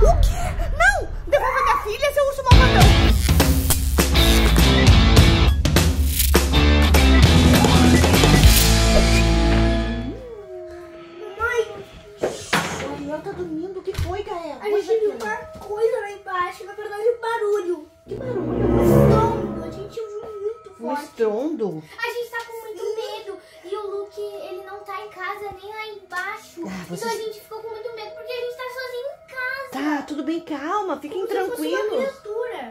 O quê? Não! Devolva minha filha, seu urso malvadão! Mãe! Ariel tá dormindo, o que foi, Gael? A gente viu uma coisa lá embaixo, na verdade um barulho. Que barulho? Um estrondo, a gente ouviu muito forte. Um estrondo? A gente tá com muito medo e o Luke, ele não tá em casa, nem lá embaixo. Ah, vocês... Então a gente ficou com muito medo porque a gente tá sozinho. Tá, tudo bem, calma, fiquem tranquilos.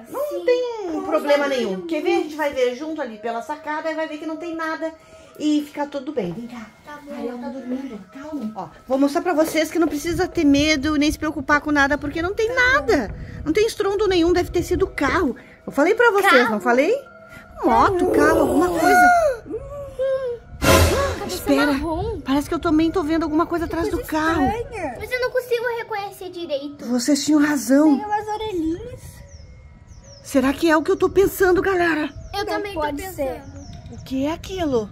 Não Sim. tem um problema nenhum. Quer ver? A gente vai ver junto ali pela sacada e vai ver que não tem nada e ficar tudo bem. Vem cá, tá bom. Ariel tá dormindo, calma. Ó, vou mostrar pra vocês que não precisa ter medo nem se preocupar com nada, porque não tem nada. Não tem estrondo nenhum, deve ter sido carro. Eu falei pra vocês, carro. Não falei? Moto, carro, alguma coisa. Espera, parece que eu também tô vendo alguma coisa atrás do carro. Mas eu não consigo reconhecer direito. Vocês tinham razão. Tem umas orelhinhas. Será que é o que eu tô pensando, galera? Eu também tô pensando. Ser. O que é aquilo?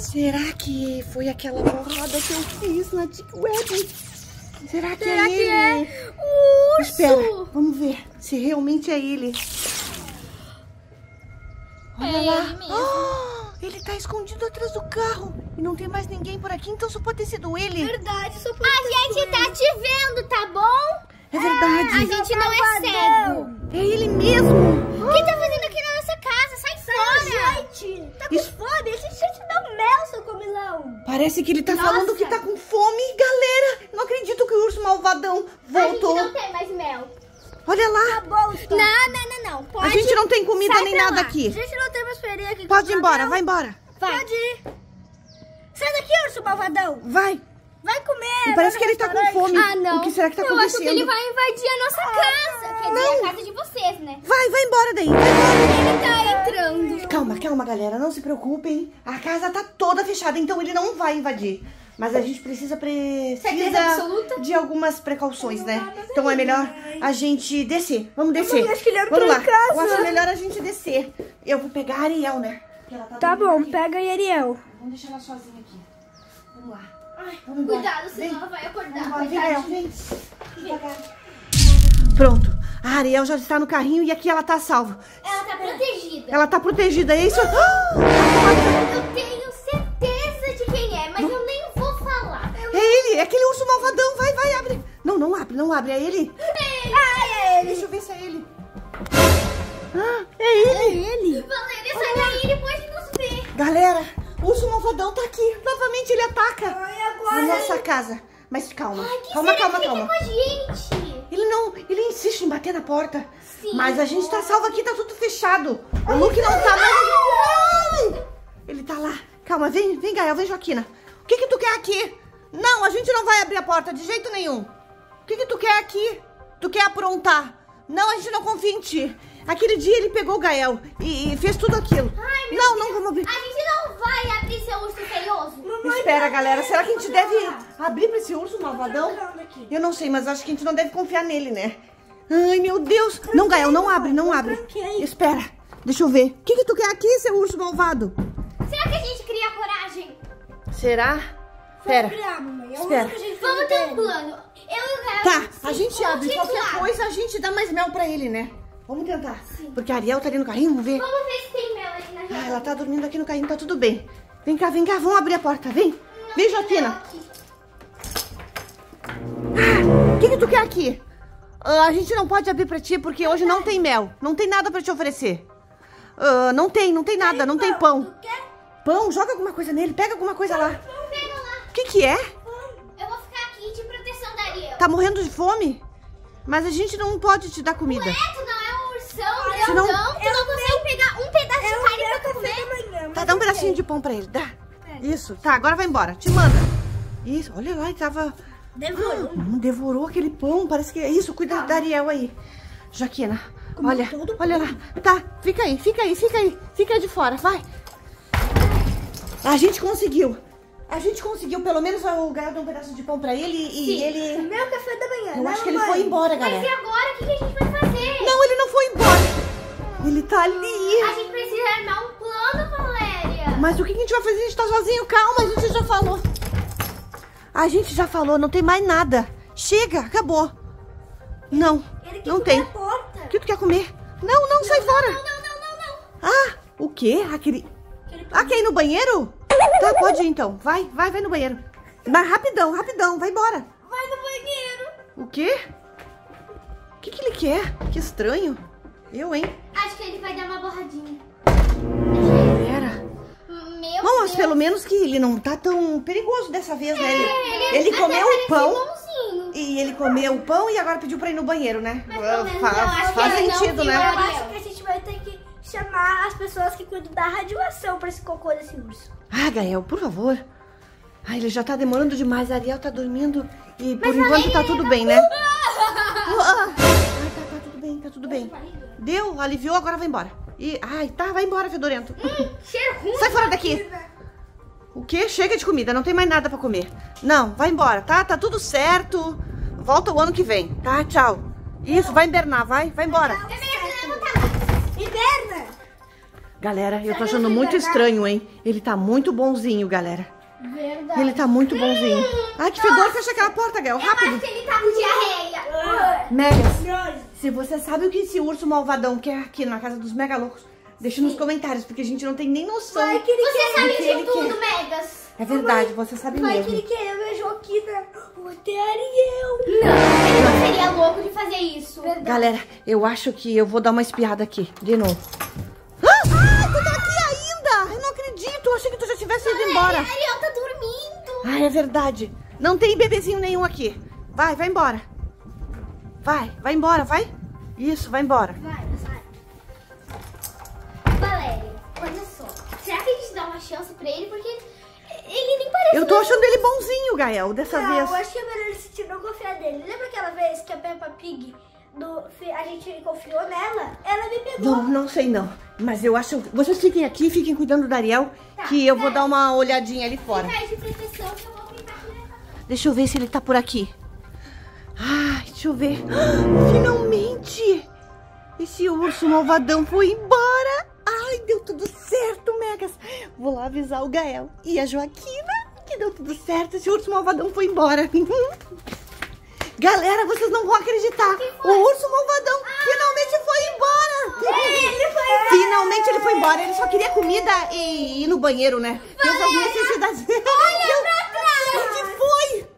Será que foi aquela porrada que eu fiz na Deep Web? Será que é ele? Um urso? Espera, vamos ver se realmente é ele. Olha lá. Ele mesmo. Ele tá escondido atrás do carro. E não tem mais ninguém por aqui, então só pode ter sido ele. Verdade, só pode ter sido ele. A gente tá te vendo, tá bom? É verdade. A gente não é cego. É ele mesmo. Quem tá fazendo aqui na nossa casa? Sai fora. Gente, tá com fome. Deixa eu te dar um mel, seu comilão. Parece que ele tá falando que tá com fome. Galera, não acredito que o urso malvadão voltou. A gente não tem mais mel. Olha lá. Tá bom, então. Não. Pode... A gente não tem comida nem nada aqui. A gente não tem mais feria aqui. Pode ir embora, vai embora. Vai. Pode ir. Sai daqui, urso malvadão. Vai. Vai comer. E parece que ele tá com fome. Ah, não. O que será que tá acontecendo? Eu acho que ele vai invadir a nossa casa. Quer dizer, a casa de vocês, né? Vai embora daí. Ele tá entrando. Calma, galera. Não se preocupem. A casa tá toda fechada, então ele não vai invadir. Mas a gente precisa de algumas precauções, né? Então é melhor a gente descer. Vamos descer. Eu acho que ele entrou em casa. Eu acho melhor a gente descer. Eu vou pegar a Ariel, né? Ela tá bom, aqui. Pega a Ariel. Vamos deixar ela sozinha aqui. Vamos lá. Vamos cuidado, senão ela vai acordar. Vem, Ariel, vem. Pronto. A Ariel já está no carrinho e aqui ela tá salva. Ela tá protegida. Ela tá protegida, é isso? Eu tenho certeza de quem é, mas eu nem... É ele, é aquele urso malvadão, vai, abre. Não abre, é ele? É ele. Deixa eu ver se é ele. Ah, é ele. Valeria, sai daí e depois de nos ver. Galera, o urso malvadão tá aqui. Novamente ele ataca na nossa casa. Mas calma, calma. Que fica com a gente? Ele insiste em bater na porta. Sim. Mas a gente tá salvo aqui, tá tudo fechado. O Luke não tá mais. Ele tá lá. Calma, vem Gael, vem Joaquina. O que tu quer aqui? Não, a gente não vai abrir a porta de jeito nenhum. O que tu quer aqui? Tu quer aprontar? Não, a gente não confia em ti. Aquele dia ele pegou o Gael e fez tudo aquilo. Ai, não vamos abrir. A gente não vai abrir seu urso feioso. Espera, galera, será que a gente deve abrir pra esse urso malvadão? Eu não sei, mas acho que a gente não deve confiar nele, né? Ai, meu Deus. Não, Gael, não abre. Espera, deixa eu ver. O que tu quer aqui, seu urso malvado? Será que a gente cria coragem? Será? Pera, espera. Vamos ter um plano. A gente abre qualquer coisa, a gente dá mais mel pra ele, né? Vamos tentar. Sim. Porque a Ariel tá ali no carrinho, vamos ver. Vamos ver se tem mel ali na gente. Ela tá dormindo aqui no carrinho, tá tudo bem. Vem cá, vamos abrir a porta, vem. Vem, Joaquina. O que tu quer aqui? A gente não pode abrir pra ti, porque hoje não tem mel. Não tem nada pra te oferecer. Não tem nada, não tem pão. Pão, joga alguma coisa nele, pega alguma coisa lá. O que é? Eu vou ficar aqui de proteção da Ariel. Tá morrendo de fome? Mas a gente não pode te dar comida. Ué, tu não é um ursão, grandão. Tu não consegue pegar um pedaço de carne pra comer. Tá, dá um pedacinho de pão pra ele, dá. Isso, tá, agora vai embora, te manda. Isso, olha lá, ele tava... Devorou aquele pão, parece que é isso, cuida da Ariel aí. Joaquina, olha lá. Tá, fica aí. Fica de fora, vai. A gente conseguiu, pelo menos o Gael deu um pedaço de pão pra ele e ele... Meu café da manhã. Eu acho que ele foi embora, galera. Mas e agora? O que a gente vai fazer? Não, ele não foi embora. Ele tá ali. A gente precisa armar um plano, Valéria. Mas o que a gente vai fazer? A gente tá sozinho. Calma, a gente já falou. A gente já falou, não tem mais nada. Chega, acabou. Não, não tem. O que tu quer comer? Não, não, sai fora. Não, não, não, não. Ah, o quê? Aquele... Ah, quer ir no banheiro? Tá, pode ir então. Vai, vai, vai no banheiro. Mas rapidão, rapidão, vai embora. Vai no banheiro. O quê? O que que ele quer? Que estranho. Eu, hein? Acho que ele vai dar uma borradinha. Meu Bom, mas pelo menos que ele não tá tão perigoso dessa vez, né? Ele comeu o pão. E ele comeu o pão e agora pediu pra ir no banheiro, né? Mas, faz sentido, né? Eu acho que a gente vai ter que chamar as pessoas que cuidam da radiação pra esse cocô desse urso. Ah, Gael, por favor. Ah, ele já tá demorando demais. A Ariel tá dormindo e por enquanto tá tudo bem, né? Tá tudo bem, tá tudo bem. Deu, aliviou, agora vai embora. E, ai, tá, vai embora, fedorento. Cheiro ruim. Sai fora daqui. O quê? Chega de comida, não tem mais nada pra comer. Não, vai embora, tá? Tá tudo certo. Volta o ano que vem, tá? Tchau. Isso, vai invernar, vai embora. Inverna. Galera, eu tô achando muito estranho, hein? Ele tá muito bonzinho, galera. Verdade. Ele tá muito bonzinho. Ai, que fedor, fecha aquela porta, Gael, rápido. Ele tá com diarreia. Megas. Se você sabe o que esse urso malvadão quer aqui na casa dos Megaloucos, deixa nos comentários, porque a gente não tem nem noção. Vai que ele quer. Megas. É verdade, mamãe, você sabe mesmo. Vai que ele quer ver Joaquina, o Ariel. Não, ele não seria louco de fazer isso. Verdade. Galera, eu acho que eu vou dar uma espiada aqui, de novo. Ah, tu tá aqui ainda? Eu não acredito, eu achei que tu já tivesse ido embora. A Ariel tá dormindo. Ah, é verdade. Não tem bebezinho nenhum aqui. Vai embora. Vai embora, vai. Isso, vai embora. Vai. Valéria, olha só. Será que a gente dá uma chance pra ele? Porque ele nem parece... Eu tô achando ele bonzinho, Gael, dessa vez. Eu acho que é melhor ele sentir não confiar dele. Lembra aquela vez que a Peppa Pig, a gente confiou nela? Ela me pegou. Não sei não. Mas eu acho... Vocês fiquem aqui, fiquem cuidando da Ariel, tá, que eu vou dar uma olhadinha ali fora. Fica aí de proteção que eu vou tentar tirar. Deixa eu ver se ele tá por aqui. Ai, deixa eu ver. Finalmente! Esse urso malvadão foi embora. Ai, deu tudo certo, Megas. Vou lá avisar o Gael e a Joaquina que deu tudo certo. Esse urso malvadão foi embora. Galera, vocês não vão acreditar. O urso malvadão finalmente foi embora. Finalmente ele foi embora. Ele só queria comida e ir no banheiro, né? Deus, as necessidades. Olha pra trás. O que foi?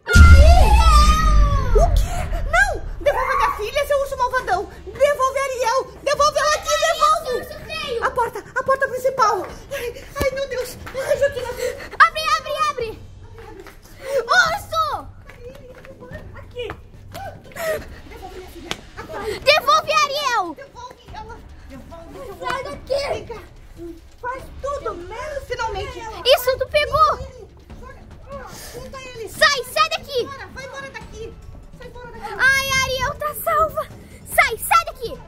O quê? Não! Devolve minha filha, seu urso malvadão! Devolve a Ariel! Devolve ela aqui, devolve! A porta principal! Ai, meu Deus! Ai, Joaquina! Abre! Urso! Aqui! Devolve minha filha! Agora. Devolve a Ariel! Devolve ela! Devolve! Sai daqui! Faz tudo, menos finalmente! Isso, tu pegou! Junta ele! Sai daqui! Vai embora daqui! Ai, a Ariel tá salva! Sai daqui!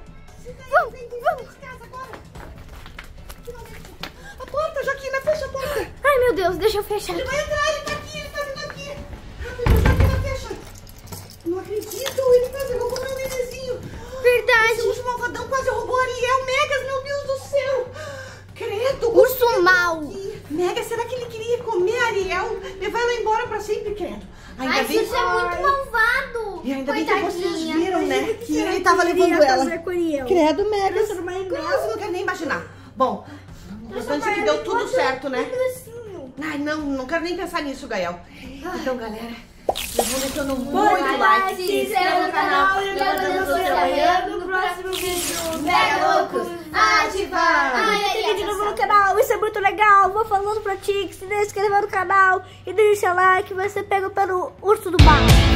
Vamos! A porta, Joaquina, fecha a porta! Ai, meu Deus, deixa eu fechar. Ele vai entrar, ele tá aqui! Rápido, Joaquina, fecha! Não acredito, ele quase roubou meu bebezinho! Verdade! Esse urso malvadão quase roubou a Ariel! Megas, meu Deus do céu! Credo! Urso mal! Megas, será que ele queria comer a Ariel? Levar ela embora pra sempre, credo! Ainda bem que... é muito malvado. E ainda bem que vocês viram, né? Que ele tava levando ela. Credo, Megas. Nossa, não quero nem imaginar. Bom, o importante é que deu tudo certo, né? Ai, não quero nem pensar nisso, Gael. Então, galera, eu vou deixando muito like. Se inscreva no canal e mandando o seu apoio no próximo vídeo. Megaloucos, ativar! Fica de novo no canal, isso é muito legal. Vou falando pra ti que se inscreva no canal e deixa like, você pega pelo urso do bar.